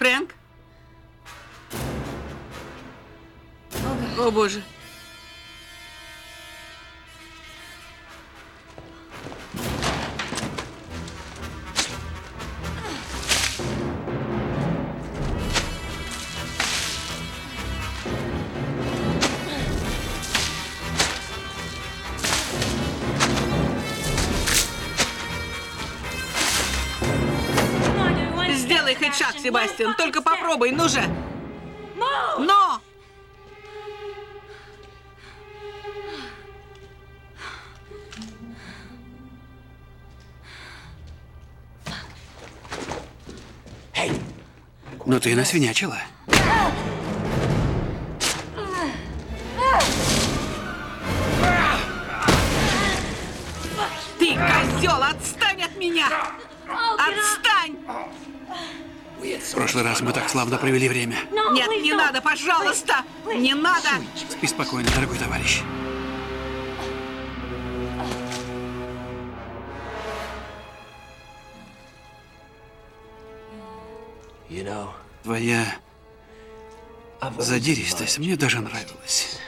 Фрэнк? О, боже. Сделай хоть шаг, Себастьян, только попробуй, ну же! Но! Но ты насвинячила. Ты, козел, отстань от меня! Отстань! В прошлый раз мы так славно провели время. Нет, не надо, пожалуйста! Не надо! Спи спокойно, дорогой товарищ. Твоя задиристость мне даже нравилась.